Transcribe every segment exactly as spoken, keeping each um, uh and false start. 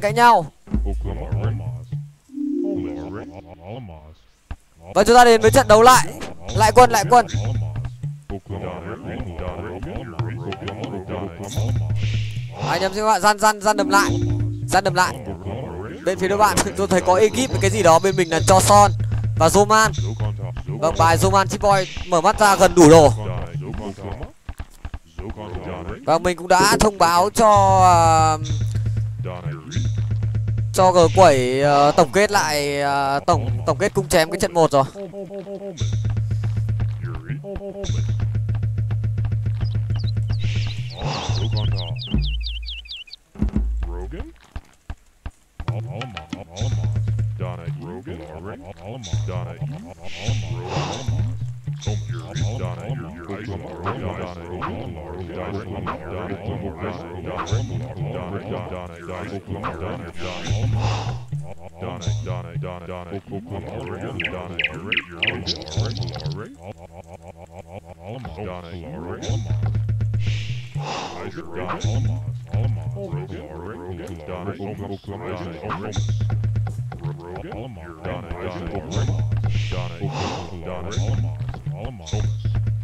thành cãi nhau. Và chúng ta đến với trận đấu lại. Lại quân, lại quân. À, nhầm xin các bạn, gian gian gian đầm lại. Gian đầm lại. Bên phía đối bạn tôi thấy có ekip với cái gì đó, bên mình là Cho Son và Zoman. Vâng, bài Zoman ChipBoy mở mắt ra gần đủ đồ. Và mình cũng đã thông báo cho uh, cho G Quẩy uh, tổng kết lại uh, tổng tổng kết cung chém cái trận một rồi.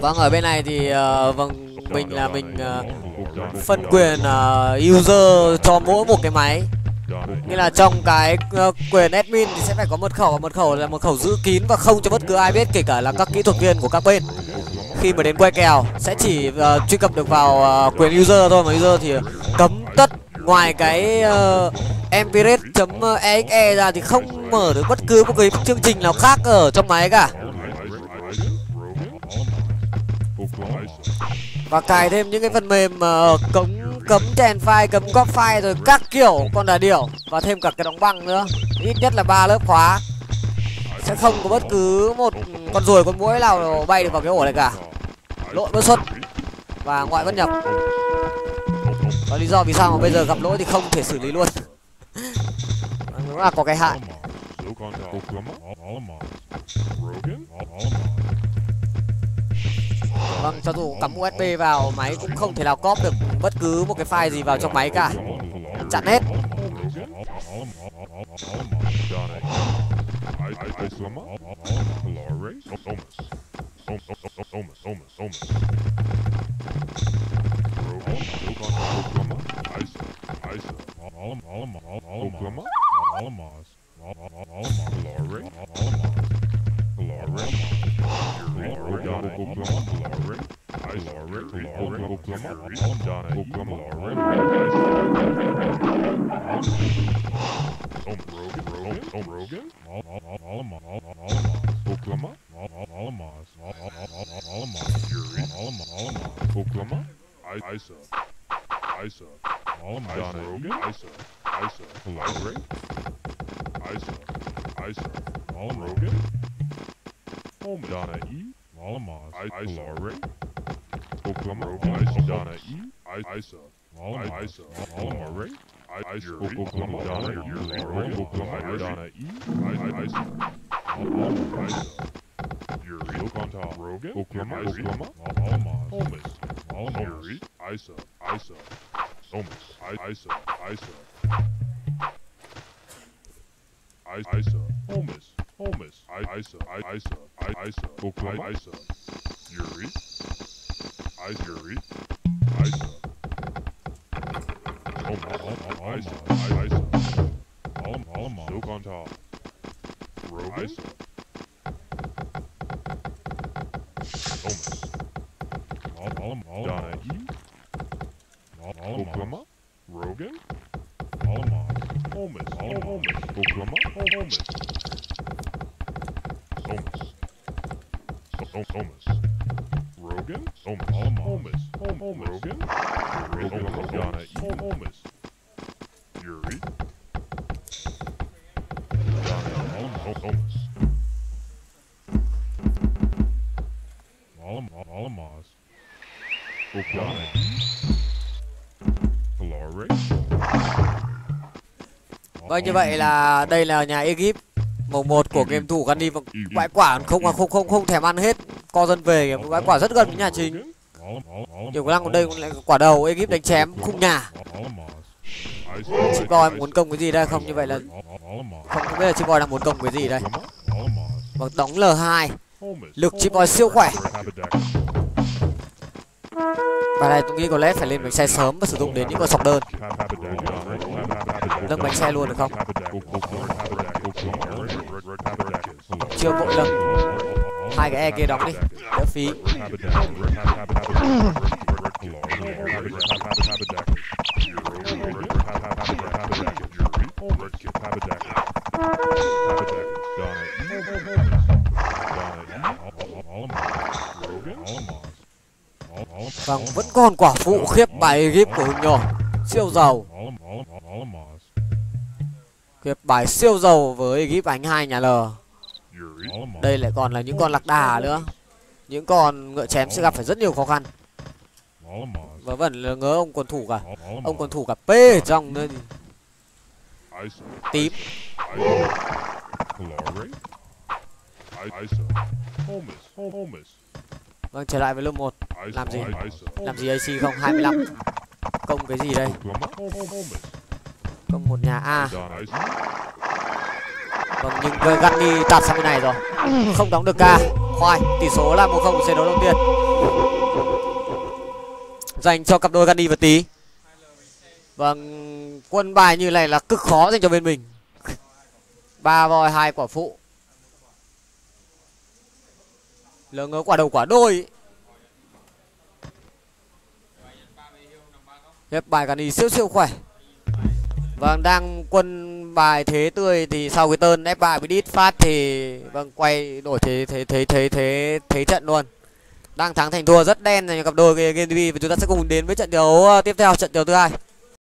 Vâng, ở bên này thì uh, vâng mình là mình uh, phân quyền uh, user cho mỗi một cái máy. Nghĩa là trong cái uh, quyền admin thì sẽ phải có mật khẩu, mật khẩu là mật khẩu giữ kín và không cho bất cứ ai biết, kể cả là các kỹ thuật viên của các bên. Khi mà đến quay kèo sẽ chỉ uh, truy cập được vào uh, quyền user thôi, mà user thì cấm tất. Ngoài cái uh, empirate.exe ra thì không mở được bất cứ một cái chương trình nào khác ở trong máy cả. Và cài thêm những cái phần mềm uh, cấm cấm chèn file, cấm cóp file rồi các kiểu con đà điểu, và thêm cả cái đóng băng nữa. Ít nhất là ba lớp khóa. Sẽ không có bất cứ một con ruồi con muỗi nào bay được vào cái ổ này cả. Lỗi bất xuất và ngoại bất nhập. Đó lý do vì sao mà bây giờ gặp lỗi thì không thể xử lý luôn. Nó là có cái hại. Vâng, cho dù cắm u ét bê vào máy cũng không thể nào cóp được bất cứ một cái file gì vào trong máy cả. Chặn hết. Thomas. Vâng, như vậy là đây là nhà Egypt màu một của game thủ Gani, bãi quả không không không không thèm ăn hết, co dân về bãi quả rất gần với nhà chính. Nhiều khả năng còn đây cũng lại quả đầu Egypt đánh chém khung nhà. ChipBoy muốn công cái gì đây không? Như vậy là không, không biết là ChipBoy đang muốn công cái gì đây. Vâng, đóng L hai, lực ChipBoy siêu khỏe. Và này tôi nghĩ có lẽ phải lên bánh xe sớm và sử dụng đến những con sọc đơn. Nâng bánh xe luôn được không? Chưa vội lắm. Hai cái E kia đóng đi, đỡ phí. Vâng, vẫn còn quả phụ khiếp bài Egypt của Hùng nhỏ siêu giàu. Khiếp bài siêu giàu với Egypt ánh hai nhà L. Đây lại còn là những con lạc đà nữa. Những con ngựa chém sẽ gặp phải rất nhiều khó khăn. Và vẫn là ngớ ông quần thủ cả. Ông quần thủ cả P ở trong nơi tím. Vâng, trở lại với lớp một. Làm gì? Làm gì a xê không? hai mươi lăm. Công cái gì đây? Công một nhà A. Vâng, nhưng Gunny tạt sang bên này rồi. Không đóng được ca. Khoai, tỷ số là một không của trận đấu đầu tiên. Dành cho cặp đôi Gunny và Tí. Vâng, quân bài như này là cực khó dành cho bên mình. Ba voi hai quả phụ. Lỡ ngớ quả đầu quả đôi. Hiệp bài Gani siêu siêu khỏe. Vâng, đang quân bài thế tươi thì sau cái tơn ép ba bị đít phát thì vâng quay đổi thế thế thế thế thế thế trận luôn. Đang thắng thành thua rất đen dành cho cặp đôi game tê vê, và chúng ta sẽ cùng đến với trận đấu tiếp theo, trận đấu thứ hai.